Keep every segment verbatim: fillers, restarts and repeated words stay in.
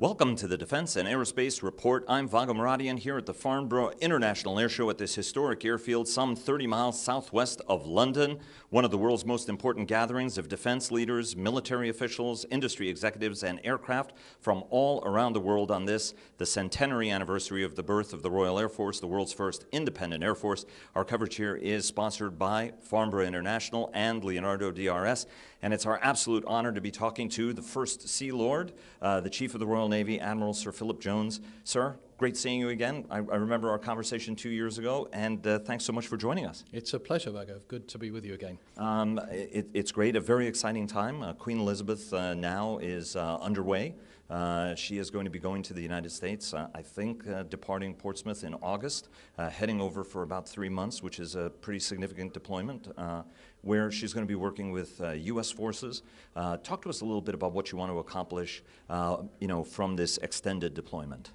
Welcome to the Defense and Aerospace Report. I'm Vago Muradian here at the Farnborough International Air Show at this historic airfield some thirty miles southwest of London, one of the world's most important gatherings of defense leaders, military officials, industry executives, and aircraft from all around the world on this, the centenary anniversary of the birth of the Royal Air Force, the world's first independent Air Force. Our coverage here is sponsored by Farnborough International and Leonardo D R S, and it's our absolute honor to be talking to the first Sea Lord, uh, the Chief of the Royal Navy, Admiral Sir Philip Jones. Sir, great seeing you again. I, I remember our conversation two years ago, and uh, thanks so much for joining us. It's a pleasure, Vago. Good to be with you again. Um, it, it's great, a very exciting time. Uh, Queen Elizabeth uh, now is uh, underway. Uh, she is going to be going to the United States, uh, I think, uh, departing Portsmouth in August, uh, heading over for about three months, which is a pretty significant deployment, uh, where she's going to be working with uh, U S forces. Uh, talk to us a little bit about what you want to accomplish, uh, you know, from this extended deployment.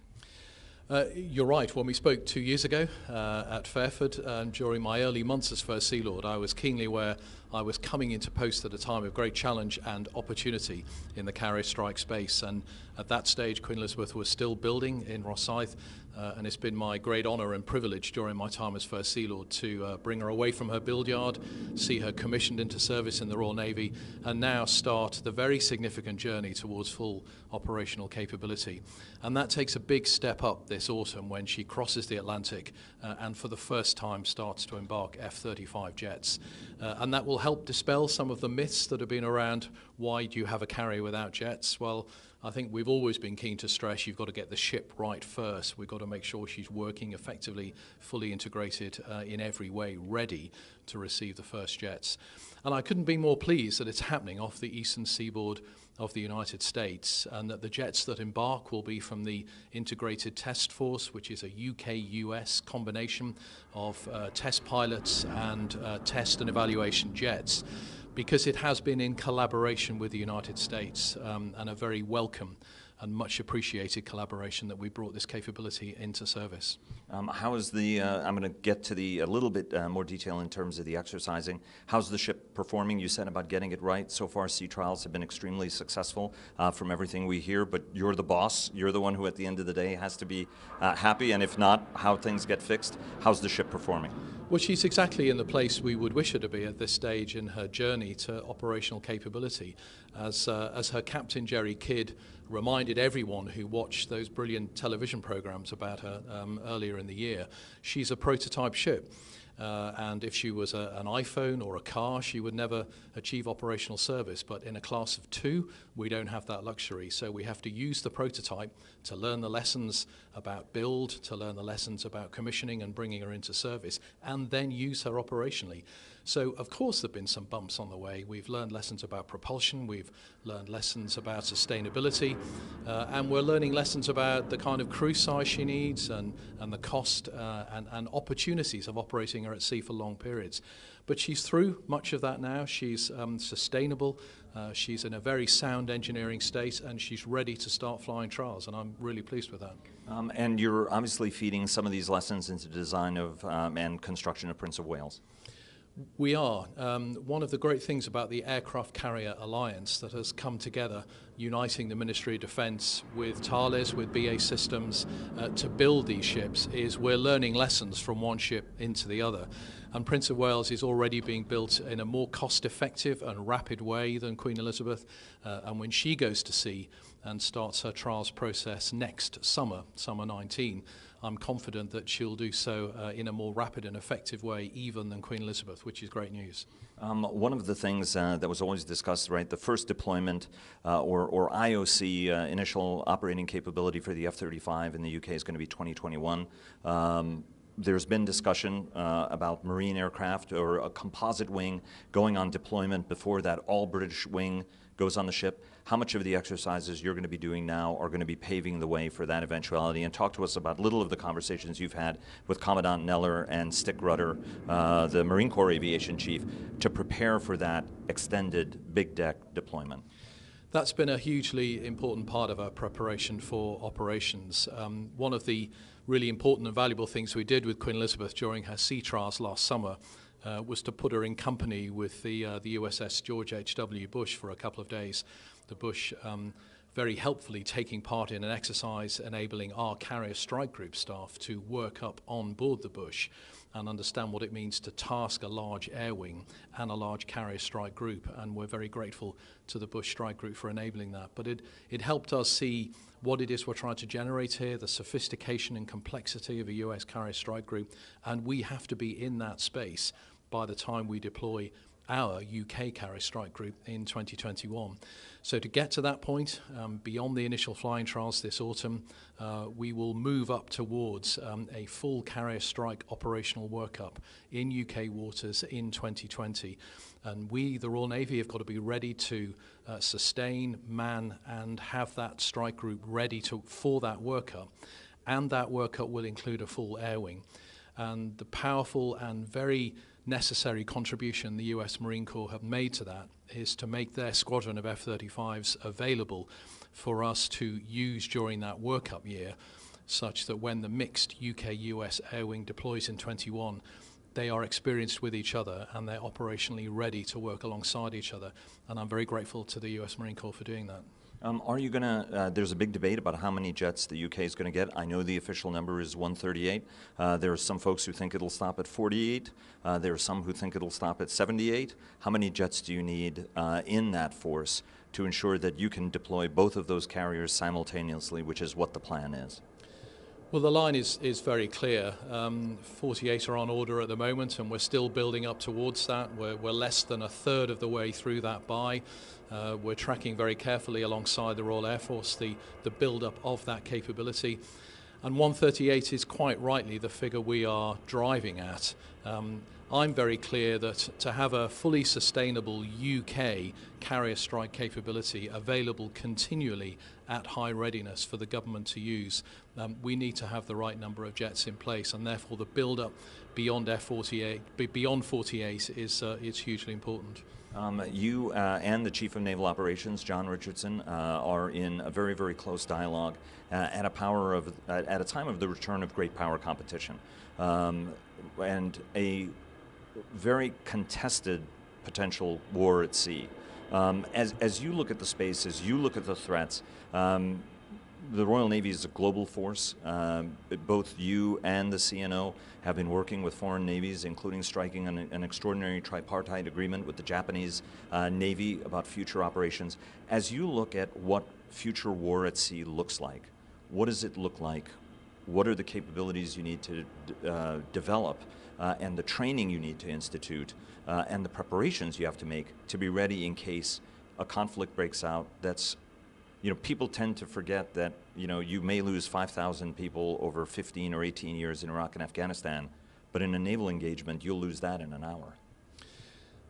Uh, you're right. When we spoke two years ago uh, at Fairford, and during my early months as First Sea Lord, I was keenly aware I was coming into post at a time of great challenge and opportunity in the carrier strike space. And at that stage, Queen Elizabeth was still building in Rosyth, uh, and it's been my great honour and privilege during my time as First Sea Lord to uh, bring her away from her build yard, see her commissioned into service in the Royal Navy, and now start the very significant journey towards full operational capability. And that takes a big step up this This autumn when she crosses the Atlantic uh, and for the first time starts to embark F thirty-five jets. Uh, and that will help dispel some of the myths that have been around, why do you have a carrier without jets? Well, I think we've always been keen to stress you've got to get the ship right first. We've got to make sure she's working effectively, fully integrated uh, in every way, ready to receive the first jets. And I couldn't be more pleased that it's happening off the eastern seaboard of the United States, and that the jets that embark will be from the Integrated Test Force, which is a U K U S combination of uh, test pilots and uh, test and evaluation jets, because it has been in collaboration with the United States um, and a very welcome and much appreciated collaboration that we brought this capability into service. Um, how is the, uh, I'm going to get to the a little bit uh, more detail in terms of the exercising. How's the ship performing? You said about getting it right. So far, sea trials have been extremely successful uh, from everything we hear, but you're the boss. You're the one who at the end of the day has to be uh, happy, and if not, how things get fixed. How's the ship performing? Well, she's exactly in the place we would wish her to be at this stage in her journey to operational capability. As, uh, as her captain, Jerry Kidd, reminded everyone who watched those brilliant television programs about her um, earlier in the year, she's a prototype ship. Uh, and if she was a, an iPhone or a car, she would never achieve operational service. But in a class of two, we don't have that luxury. So we have to use the prototype to learn the lessons about build, to learn the lessons about commissioning and bringing her into service, and then use her operationally. So, of course, there have been some bumps on the way. We've learned lessons about propulsion. We've learned lessons about sustainability. Uh, and we're learning lessons about the kind of crew size she needs and, and the cost uh, and, and opportunities of operating her at sea for long periods. But she's through much of that now. She's um, sustainable. Uh, she's in a very sound engineering state, and she's ready to start flying trials, and I'm really pleased with that. Um, and you're obviously feeding some of these lessons into the design of um, and construction of Prince of Wales. We are. Um, one of the great things about the Aircraft Carrier Alliance that has come together, uniting the Ministry of Defence with Thales, with B A Systems, uh, to build these ships, is we're learning lessons from one ship into the other. And Prince of Wales is already being built in a more cost-effective and rapid way than Queen Elizabeth. Uh, and when she goes to sea and starts her trials process next summer, summer nineteen, I'm confident that she'll do so uh, in a more rapid and effective way even than Queen Elizabeth, which is great news. Um, one of the things uh, that was always discussed, right, the first deployment uh, or, or I O C, uh, initial operating capability for the F thirty-five in the U K is going to be twenty twenty-one. Um, There's been discussion uh, about marine aircraft or a composite wing going on deployment before that all-British wing goes on the ship. How much of the exercises you're going to be doing now are going to be paving the way for that eventuality? And talk to us about little of the conversations you've had with Commandant Neller and Stick Rutter, uh, the Marine Corps Aviation Chief, to prepare for that extended big deck deployment. That's been a hugely important part of our preparation for operations. Um, one of the really important and valuable things we did with Queen Elizabeth during her sea trials last summer uh, was to put her in company with the, uh, the U S S George H W Bush for a couple of days. The Bush um, very helpfully taking part in an exercise enabling our carrier strike group staff to work up on board the Bush and understand what it means to task a large air wing and a large carrier strike group, and we're very grateful to the Bush strike group for enabling that. But it, it helped us see what it is we're trying to generate here, the sophistication and complexity of a U S carrier strike group, and we have to be in that space by the time we deploy our U K carrier strike group in twenty twenty-one. So to get to that point, um, beyond the initial flying trials this autumn, uh, we will move up towards um, a full carrier strike operational workup in U K waters in twenty twenty. And we, the Royal Navy, have got to be ready to uh, sustain, man, and have that strike group ready to, for that workup. And that workup will include a full air wing. And the powerful and very necessary contribution the U S Marine Corps have made to that is to make their squadron of F thirty-fives available for us to use during that workup year, such that when the mixed U K U S air wing deploys in twenty-one, they are experienced with each other and they're operationally ready to work alongside each other. And I'm very grateful to the U S Marine Corps for doing that. Um, are you going to, uh, there's a big debate about how many jets the U K is going to get. I know the official number is one thirty-eight. Uh, there are some folks who think it'll stop at forty-eight. Uh, there are some who think it'll stop at seventy-eight. How many jets do you need uh, in that force to ensure that you can deploy both of those carriers simultaneously, which is what the plan is? Well, the line is, is very clear. Um, forty-eight are on order at the moment, and we're still building up towards that. We're, we're less than a third of the way through that buy. Uh, we're tracking very carefully alongside the Royal Air Force the, the build-up of that capability. And one thirty-eight is quite rightly the figure we are driving at. Um, I'm very clear that to have a fully sustainable U K carrier strike capability available continually at high readiness for the government to use, um, we need to have the right number of jets in place, and therefore the build-up beyond F forty-eight, beyond forty-eight, is uh, it's hugely important. Um, you uh, and the Chief of Naval Operations, John Richardson, uh, are in a very, very close dialogue uh, at a power of uh, at a time of the return of great power competition, um, and a very contested potential war at sea. Um, as, as you look at the space, as you look at the threats, um, the Royal Navy is a global force. Um, both you and the C N O have been working with foreign navies, including striking an, an extraordinary tripartite agreement with the Japanese uh, Navy about future operations. As you look at what future war at sea looks like, what does it look like? What are the capabilities you need to uh, develop uh, and the training you need to institute uh, and the preparations you have to make to be ready in case a conflict breaks out? That's, you know, people tend to forget that, you know, you may lose five thousand people over fifteen or eighteen years in Iraq and Afghanistan, but in a naval engagement, you'll lose that in an hour.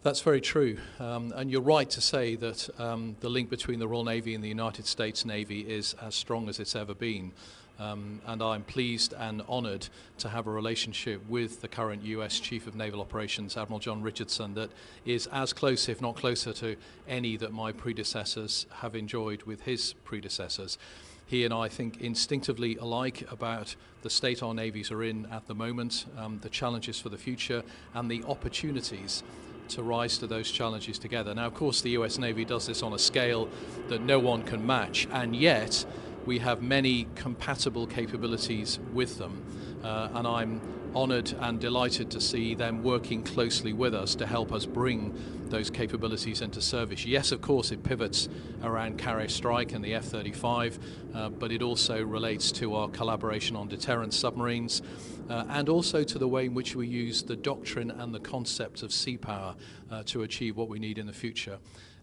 That's very true, um, and you're right to say that um, the link between the Royal Navy and the United States Navy is as strong as it's ever been. Um, and I'm pleased and honoured to have a relationship with the current U S Chief of Naval Operations, Admiral John Richardson, that is as close, if not closer, to any that my predecessors have enjoyed with his predecessors. He and I think instinctively alike about the state our navies are in at the moment, um, the challenges for the future, and the opportunities to rise to those challenges together. Now, of course, the U S Navy does this on a scale that no one can match, and yet we have many compatible capabilities with them, uh, and I'm honoured and delighted to see them working closely with us to help us bring those capabilities into service. Yes, of course, it pivots around carrier strike and the F thirty-five, uh, but it also relates to our collaboration on deterrent submarines, uh, and also to the way in which we use the doctrine and the concept of sea power uh, to achieve what we need in the future.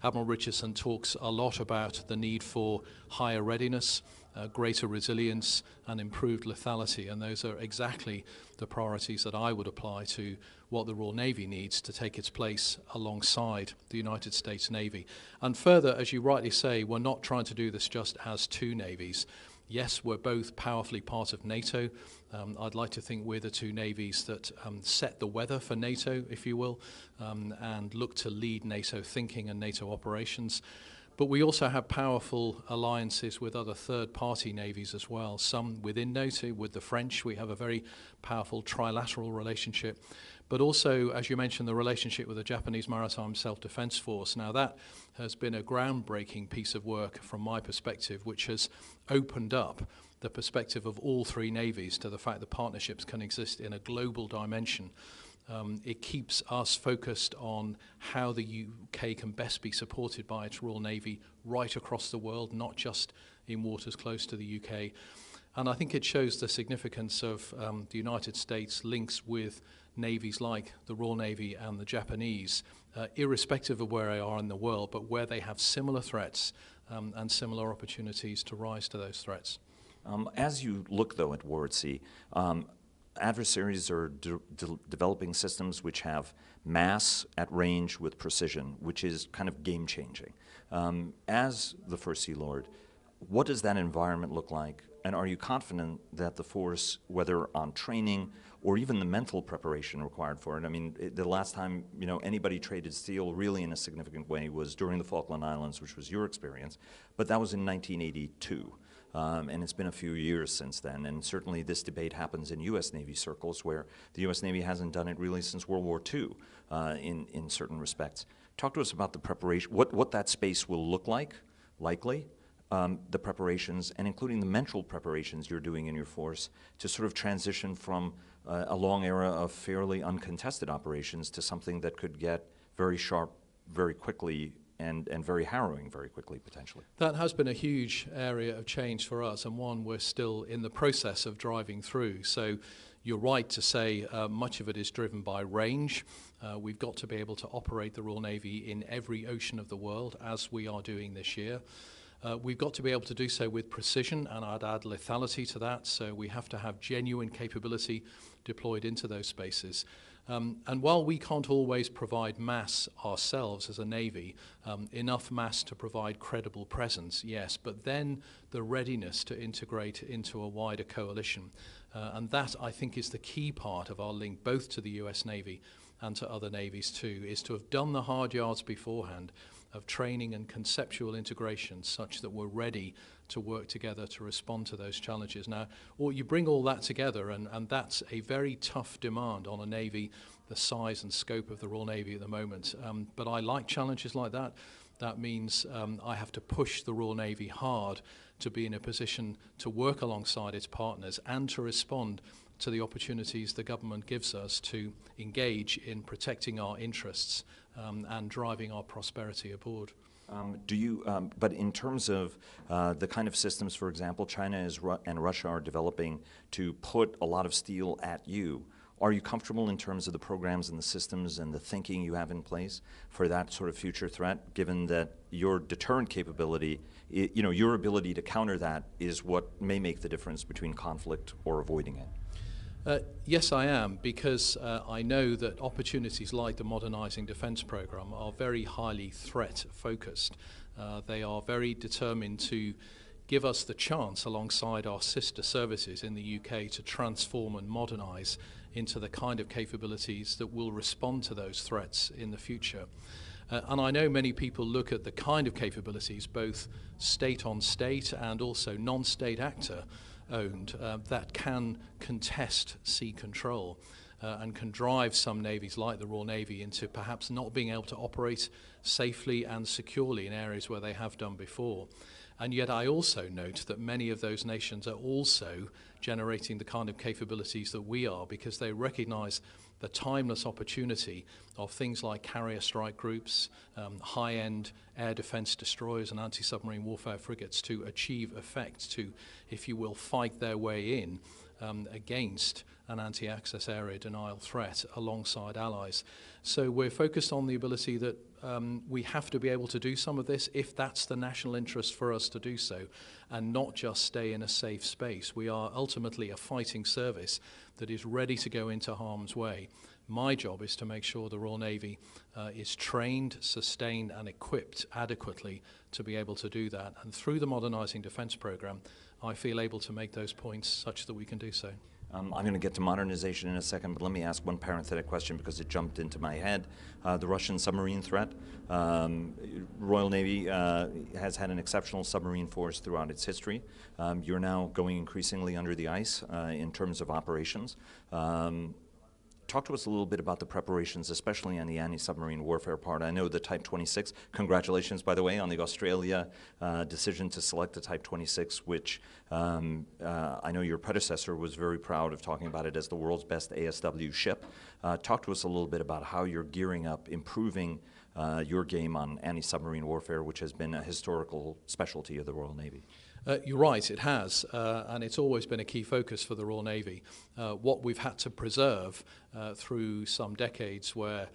Admiral Richardson talks a lot about the need for higher readiness, uh, greater resilience, and improved lethality, and those are exactly the priorities that I would apply to what the Royal Navy needs to take its place alongside the United States Navy. And further, as you rightly say, we're not trying to do this just as two navies. Yes, we're both powerfully part of NATO. Um, I'd like to think we're the two navies that um, set the weather for NATO, if you will, um, and look to lead NATO thinking and NATO operations. But we also have powerful alliances with other third-party navies as well, some within NATO. With the French, we have a very powerful trilateral relationship. But also, as you mentioned, the relationship with the Japanese Maritime Self-Defense Force. Now, that has been a groundbreaking piece of work from my perspective, which has opened up the perspective of all three navies to the fact that partnerships can exist in a global dimension. Um, it keeps us focused on how the U K can best be supported by its Royal Navy right across the world, not just in waters close to the U K. And I think it shows the significance of um, the United States' links with navies like the Royal Navy and the Japanese, uh, irrespective of where they are in the world, but where they have similar threats um, and similar opportunities to rise to those threats. Um, as you look, though, at war at sea, um, adversaries are de de developing systems which have mass at range with precision, which is kind of game-changing. Um, as the First Sea Lord, what does that environment look like, and are you confident that the force, whether on training or even the mental preparation required for it? I mean, it, the last time, you know, anybody traded steel really in a significant way was during the Falkland Islands, which was your experience, but that was in nineteen eighty-two. Um, and it's been a few years since then, and certainly this debate happens in U S Navy circles where the U S Navy hasn't done it really since World War Two uh, in, in certain respects. Talk to us about the preparation, what, what that space will look like, likely, um, the preparations, and including the mental preparations you're doing in your force to sort of transition from uh, a long era of fairly uncontested operations to something that could get very sharp very quickly And, and very harrowing very quickly, potentially. That has been a huge area of change for us, and one we're still in the process of driving through. So you're right to say uh, much of it is driven by range. Uh, we've got to be able to operate the Royal Navy in every ocean of the world, as we are doing this year. Uh, we've got to be able to do so with precision, and I'd add lethality to that, so we have to have genuine capability deployed into those spaces. Um, and while we can't always provide mass ourselves as a Navy, um, enough mass to provide credible presence, yes, but then the readiness to integrate into a wider coalition. Uh, and that, I think, is the key part of our link both to the U S Navy and to other navies too, is to have done the hard yards beforehand of training and conceptual integration such that we're ready to work together to respond to those challenges. Now, or you bring all that together, and, and that's a very tough demand on a Navy, the size and scope of the Royal Navy at the moment. Um, but I like challenges like that. That means um, I have to push the Royal Navy hard to be in a position to work alongside its partners and to respond to the opportunities the government gives us to engage in protecting our interests um, and driving our prosperity aboard. Um, do you, um, but in terms of uh, the kind of systems, for example, China is Ru and Russia are developing to put a lot of steel at you, are you comfortable in terms of the programs and the systems and the thinking you have in place for that sort of future threat, given that your deterrent capability, I you know, your ability to counter that is what may make the difference between conflict or avoiding it? Uh, yes, I am, because uh, I know that opportunities like the Modernising Defence Programme are very highly threat-focused. Uh, they are very determined to give us the chance, alongside our sister services in the U K, to transform and modernise into the kind of capabilities that will respond to those threats in the future. Uh, and I know many people look at the kind of capabilities, both state-on-state and also non-state actor, owned, uh, that can contest sea control uh, and can drive some navies like the Royal Navy into perhaps not being able to operate safely and securely in areas where they have done before. And yet I also note that many of those nations are also generating the kind of capabilities that we are, because they recognize the timeless opportunity of things like carrier strike groups, um, high-end air defense destroyers and anti-submarine warfare frigates to achieve effect, to, if you will, fight their way in um, against an anti-access area denial threat alongside allies. So we're focused on the ability that um, we have to be able to do some of this if that's the national interest for us to do so, and not just stay in a safe space. We are ultimately a fighting service that is ready to go into harm's way. My job is to make sure the Royal Navy uh, is trained, sustained, and equipped adequately to be able to do that. And through the Modernising Defence Programme, I feel able to make those points such that we can do so. Um, I'm going to get to modernization in a second, but let me ask one parenthetic question because it jumped into my head. Uh, the Russian submarine threat. Um, Royal Navy uh, has had an exceptional submarine force throughout its history. Um, you're now going increasingly under the ice uh, in terms of operations. Um, Talk to us a little bit about the preparations, especially on the anti-submarine warfare part. I know the Type twenty-six, congratulations, by the way, on the Australia uh, decision to select the Type twenty-six, which um, uh, I know your predecessor was very proud of talking about it as the world's best A S W ship. Uh, talk to us a little bit about how you're gearing up, improving uh, your game on anti-submarine warfare, which has been a historical specialty of the Royal Navy. Uh, you're right, it has, uh, and it's always been a key focus for the Royal Navy. Uh, what we've had to preserve uh, through some decades where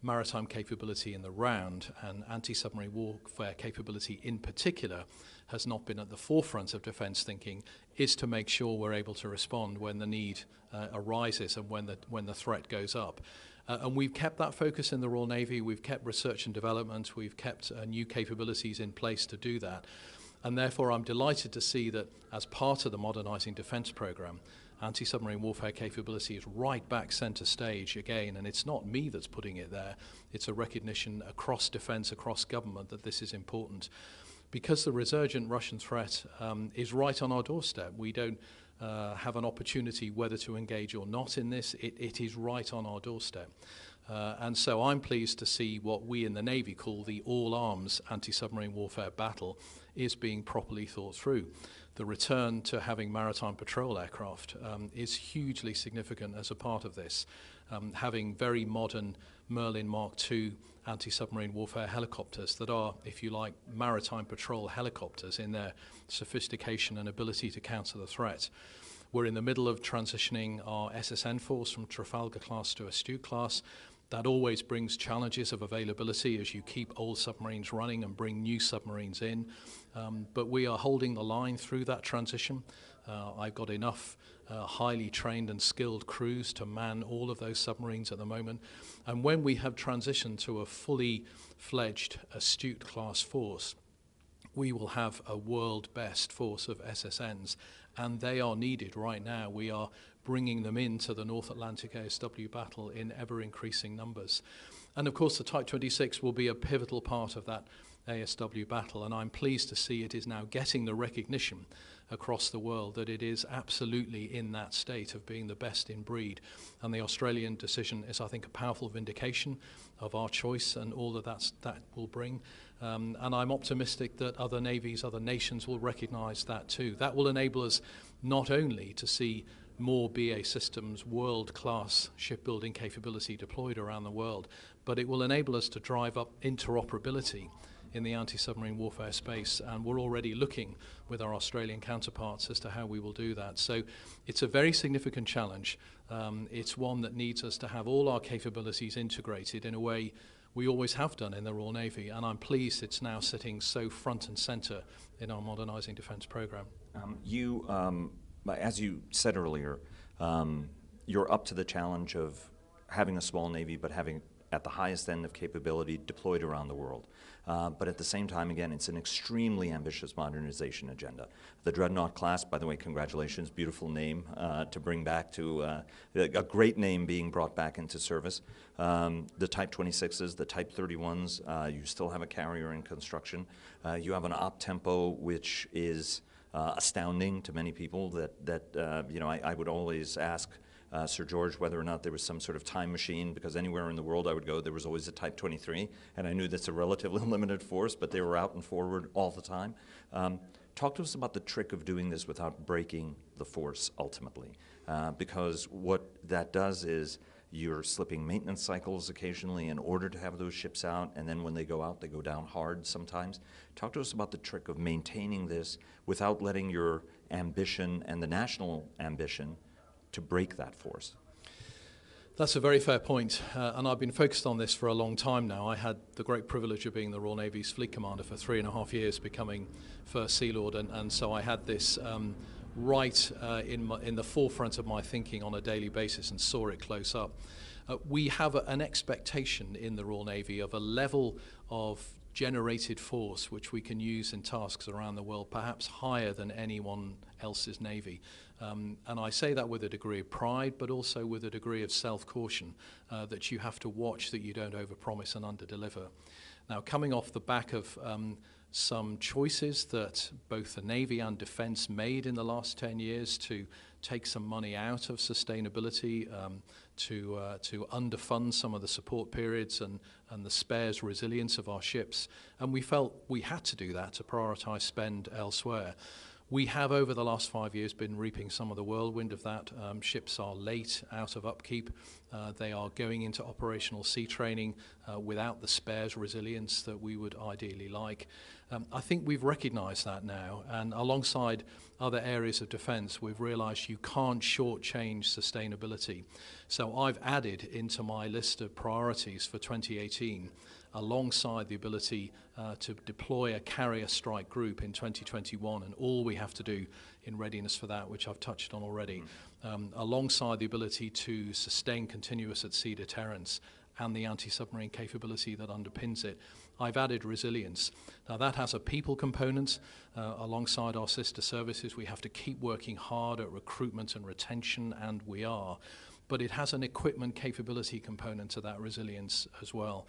maritime capability in the round and anti-submarine warfare capability in particular has not been at the forefront of defence thinking is to make sure we're able to respond when the need uh, arises and when the, when the threat goes up. Uh, and we've kept that focus in the Royal Navy, we've kept research and development, we've kept uh, new capabilities in place to do that. And therefore, I'm delighted to see that as part of the Modernising Defence Programme, anti-submarine warfare capability is right back centre stage again. And it's not me that's putting it there. It's a recognition across defence, across government, that this is important. Because the resurgent Russian threat um, is right on our doorstep. We don't uh, have an opportunity whether to engage or not in this. It, it is right on our doorstep. Uh, and so I'm pleased to see what we in the Navy call the all-arms anti-submarine warfare battle is being properly thought through. The return to having maritime patrol aircraft um, is hugely significant as a part of this. Um, having very modern Merlin Mark two anti-submarine warfare helicopters that are, if you like, maritime patrol helicopters in their sophistication and ability to counter the threat. We're in the middle of transitioning our S S N force from Trafalgar class to Astute class. That always brings challenges of availability as you keep old submarines running and bring new submarines in. Um, but we are holding the line through that transition. Uh, I've got enough uh, highly trained and skilled crews to man all of those submarines at the moment. And when we have transitioned to a fully fledged Astute class force, we will have a world best force of S S Ns. And they are needed right now. We are bringing them into the North Atlantic A S W battle in ever-increasing numbers. And of course the Type twenty-six will be a pivotal part of that A S W battle, and I'm pleased to see it is now getting the recognition across the world that it is absolutely in that state of being the best in breed. And the Australian decision is, I think, a powerful vindication of our choice and all that that's, that will bring. Um, and I'm optimistic that other navies, other nations will recognise that too. That will enable us not only to see more B A Systems world-class shipbuilding capability deployed around the world, but it will enable us to drive up interoperability in the anti-submarine warfare space, and we're already looking with our Australian counterparts as to how we will do that. So it's a very significant challenge. Um, it's one that needs us to have all our capabilities integrated in a way we always have done in the Royal Navy, and I'm pleased it's now sitting so front and centre in our Modernising Defence Programme. Um, you, um, as you said earlier, um, you're up to the challenge of having a small Navy, but having at the highest end of capability deployed around the world. Uh, but at the same time, again, it's an extremely ambitious modernization agenda. The Dreadnought class, by the way, congratulations, beautiful name uh, to bring back to, uh, a great name being brought back into service. Um, the Type twenty-sixes, the Type thirty-ones, uh, you still have a carrier in construction. Uh, you have an op tempo, which is uh, astounding to many people that, that uh, you know, I, I would always ask Uh, Sir George whether or not there was some sort of time machine, because anywhere in the world I would go there was always a Type twenty-three, and I knew that's a relatively limited force, but they were out and forward all the time. Um, talk to us about the trick of doing this without breaking the force ultimately, uh, because what that does is you're slipping maintenance cycles occasionally in order to have those ships out, and then when they go out they go down hard sometimes. Talk to us about the trick of maintaining this without letting your ambition and the national ambition to break that force. That's a very fair point, uh, and I've been focused on this for a long time now. I had the great privilege of being the Royal Navy's fleet commander for three and a half years, becoming First Sea Lord, and, and so I had this um, right uh, in, my, in the forefront of my thinking on a daily basis and saw it close up. Uh, we have a, an expectation in the Royal Navy of a level of generated force which we can use in tasks around the world, perhaps higher than anyone else's navy. Um, and I say that with a degree of pride, but also with a degree of self-caution, uh, that you have to watch that you don't overpromise and underdeliver. Now, coming off the back of um, some choices that both the Navy and Defence made in the last ten years to take some money out of sustainability, um, to, uh, to underfund some of the support periods and, and the spares resilience of our ships. And we felt we had to do that to prioritise spend elsewhere. We have, over the last five years, been reaping some of the whirlwind of that. Um, ships are late out of upkeep. Uh, they are going into operational sea training uh, without the spares resilience that we would ideally like. Um, I think we've recognised that now, and alongside other areas of defence, we've realised you can't shortchange sustainability. So I've added into my list of priorities for twenty eighteen, alongside the ability uh, to deploy a carrier strike group in twenty twenty-one, and all we have to do in readiness for that, which I've touched on already, mm. um, alongside the ability to sustain continuous at sea deterrence and the anti-submarine capability that underpins it, I've added resilience. Now that has a people component. Uh, alongside our sister services, we have to keep working hard at recruitment and retention, and we are. But it has an equipment capability component to that resilience as well.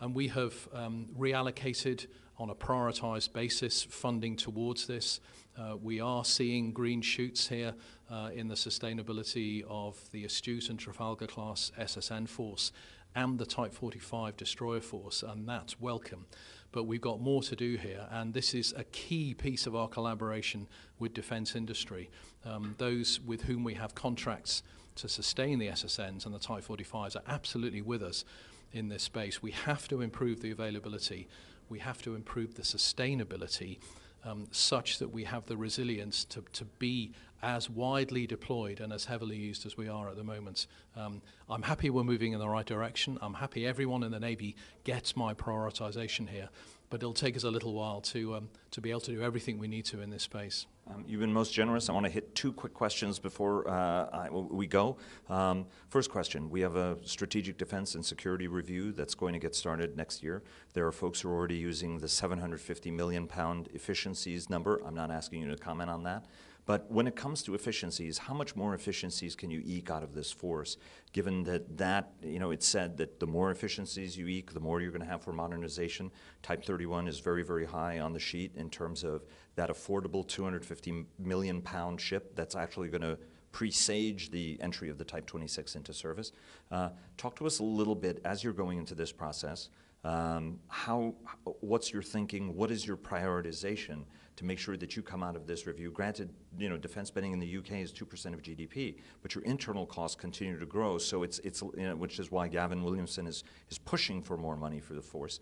And we have um, reallocated on a prioritised basis funding towards this. Uh, we are seeing green shoots here uh, in the sustainability of the Astute and Trafalgar class S S N force and the Type forty-five destroyer force, and that's welcome. But we've got more to do here, and this is a key piece of our collaboration with defence industry. Um, those with whom we have contracts to sustain the S S Ns and the Type forty-fives are absolutely with us in this space. We have to improve the availability, we have to improve the sustainability, um, such that we have the resilience to, to be as widely deployed and as heavily used as we are at the moment. Um, I'm happy we're moving in the right direction. I'm happy everyone in the Navy gets my prioritisation here, but it'll take us a little while to, um, to be able to do everything we need to in this space. Um, you've been most generous. I want to hit two quick questions before uh, I, we go. Um, first question, we have a strategic defense and security review that's going to get started next year. There are folks who are already using the seven hundred fifty million pound efficiencies number. I'm not asking you to comment on that. But when it comes to efficiencies, how much more efficiencies can you eke out of this force, given that, that you know, it's said that the more efficiencies you eke, the more you're going to have for modernization. Type thirty-one is very, very high on the sheet in terms of that affordable two hundred fifty million pound ship that's actually going to presage the entry of the Type twenty-six into service. Uh, talk to us a little bit as you're going into this process. Um, how, what's your thinking? What is your prioritization to make sure that you come out of this review? Granted, you know, defense spending in the U K is two percent of G D P, but your internal costs continue to grow. So it's it's you know, which is why Gavin Williamson is is pushing for more money for the force.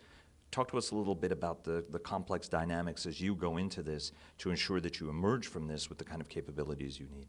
Talk to us a little bit about the the complex dynamics as you go into this to ensure that you emerge from this with the kind of capabilities you need.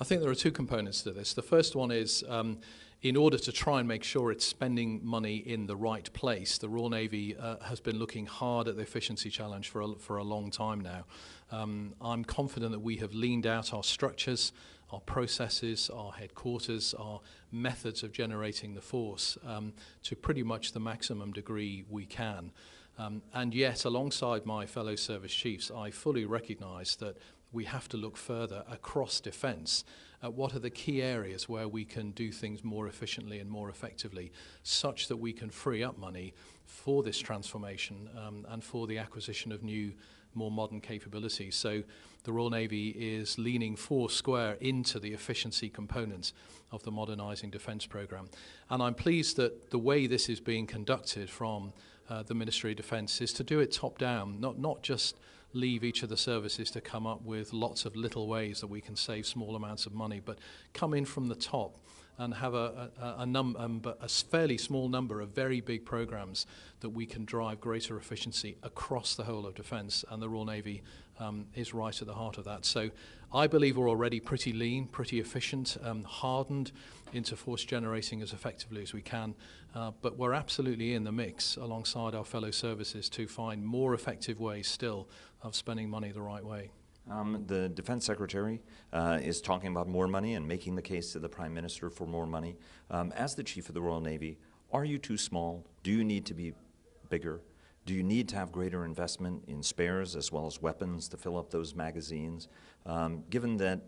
I think there are two components to this. The first one is, um, in order to try and make sure it's spending money in the right place, the Royal Navy uh, has been looking hard at the efficiency challenge for a, for a long time now. Um, I'm confident that we have leaned out our structures, our processes, our headquarters, our methods of generating the force um, to pretty much the maximum degree we can. Um, and yet, alongside my fellow service chiefs, I fully recognise that we have to look further across defence at what are the key areas where we can do things more efficiently and more effectively, such that we can free up money for this transformation um, and for the acquisition of new, more modern capabilities. So the Royal Navy is leaning four square into the efficiency component of the Modernising Defence Programme. And I'm pleased that the way this is being conducted from uh, the Ministry of Defence is to do it top down, not, not just leave each of the services to come up with lots of little ways that we can save small amounts of money, but come in from the top and have a, a, a, num um, a fairly small number of very big programs that we can drive greater efficiency across the whole of defense, and the Royal Navy um, is right at the heart of that. So I believe we're already pretty lean, pretty efficient, um, hardened into force generating as effectively as we can, uh, but we're absolutely in the mix alongside our fellow services to find more effective ways still of spending money the right way. Um, the Defense Secretary uh, is talking about more money and making the case to the Prime Minister for more money. Um, as the Chief of the Royal Navy, are you too small? Do you need to be bigger? Do you need to have greater investment in spares as well as weapons to fill up those magazines? Um, given that,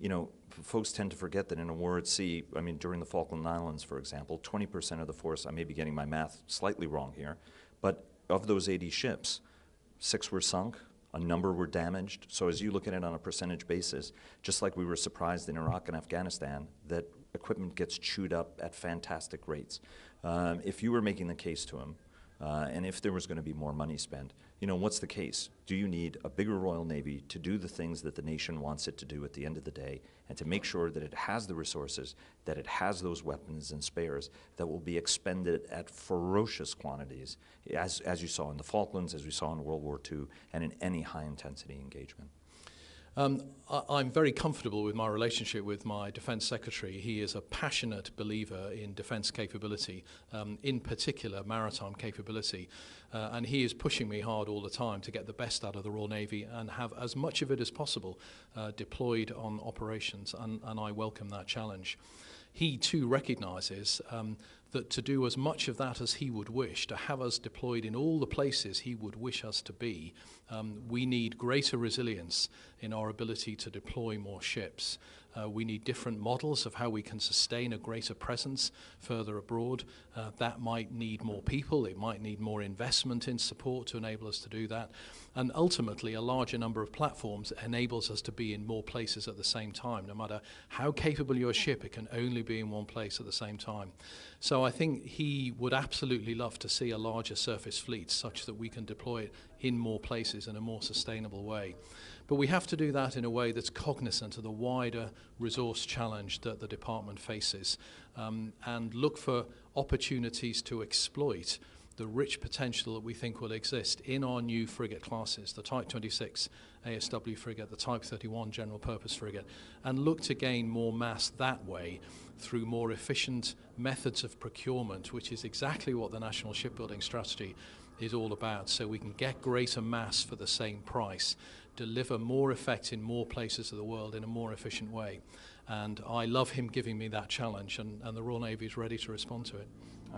you know, folks tend to forget that in a war at sea, I mean, during the Falkland Islands, for example, twenty percent of the force, I may be getting my math slightly wrong here, but of those eighty ships, six were sunk, a number were damaged. So as you look at it on a percentage basis, just like we were surprised in Iraq and Afghanistan, that equipment gets chewed up at fantastic rates. Um, if you were making the case to him, uh, and if there was going to be more money spent, you know, what's the case? Do you need a bigger Royal Navy to do the things that the nation wants it to do at the end of the day, and to make sure that it has the resources, that it has those weapons and spares that will be expended at ferocious quantities, as, as you saw in the Falklands, as we saw in World War Two, and in any high-intensity engagement? Um, I, I'm very comfortable with my relationship with my Defence Secretary. He is a passionate believer in defence capability, um, in particular maritime capability, uh, and he is pushing me hard all the time to get the best out of the Royal Navy and have as much of it as possible uh, deployed on operations, and, and I welcome that challenge. He too recognises um, that to do as much of that as he would wish, to have us deployed in all the places he would wish us to be, um, we need greater resilience in our ability to deploy more ships. Uh, we need different models of how we can sustain a greater presence further abroad. Uh, that might need more people, it might need more investment in support to enable us to do that. And ultimately, a larger number of platforms enables us to be in more places at the same time. No matter how capable your ship, it can only be in one place at the same time. So I think he would absolutely love to see a larger surface fleet such that we can deploy it in more places in a more sustainable way. But we have to do that in a way that's cognizant of the wider resource challenge that the department faces, um, and look for opportunities to exploit the rich potential that we think will exist in our new frigate classes, the Type twenty-six A S W frigate, the Type thirty-one general purpose frigate, and look to gain more mass that way through more efficient methods of procurement, which is exactly what the National Shipbuilding Strategy is all about, so we can get greater mass for the same price, deliver more effect in more places of the world in a more efficient way. And I love him giving me that challenge, and, and the Royal Navy is ready to respond to it.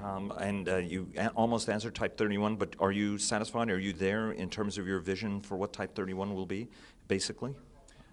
Um, and uh, you a almost answered Type thirty-one, but are you satisfied? Are you there in terms of your vision for what Type thirty-one will be, basically?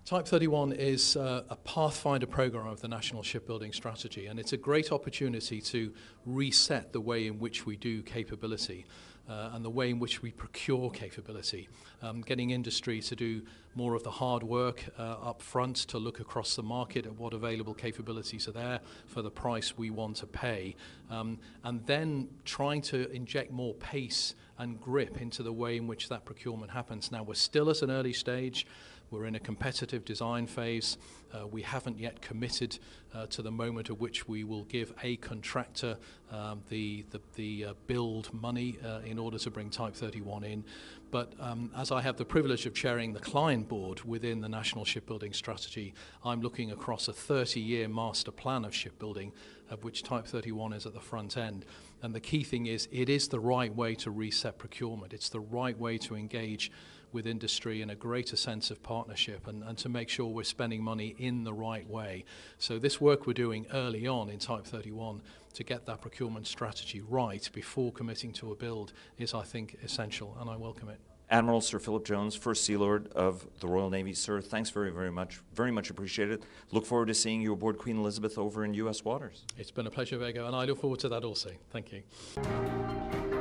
Type thirty-one is uh, a pathfinder program of the National Shipbuilding Strategy, and it's a great opportunity to reset the way in which we do capability uh, and the way in which we procure capability. Um, getting industry to do more of the hard work uh, up front, to look across the market at what available capabilities are there for the price we want to pay, um, and then trying to inject more pace and grip into the way in which that procurement happens. Now, we're still at an early stage. We're in a competitive design phase. Uh, we haven't yet committed uh, to the moment at which we will give a contractor um, the, the, the uh, build money uh, in order to bring Type thirty-one in. But um, as I have the privilege of chairing the client board within the National Shipbuilding Strategy, I'm looking across a thirty-year master plan of shipbuilding, of which Type thirty-one is at the front end. And the key thing is, it is the right way to reset procurement. It's the right way to engage with industry in a greater sense of partnership, and, and to make sure we're spending money in the right way. So this work we're doing early on in Type thirty-one to get that procurement strategy right before committing to a build is, I think, essential, and I welcome it. Admiral Sir Philip Jones, First Sea Lord of the Royal Navy. Sir, thanks very, very much. Very much appreciated. Look forward to seeing you aboard Queen Elizabeth over in U S waters. It's been a pleasure, Vago, and I look forward to that also. Thank you.